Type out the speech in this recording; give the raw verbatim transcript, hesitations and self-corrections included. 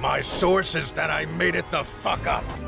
My source is that I made it the fuck up.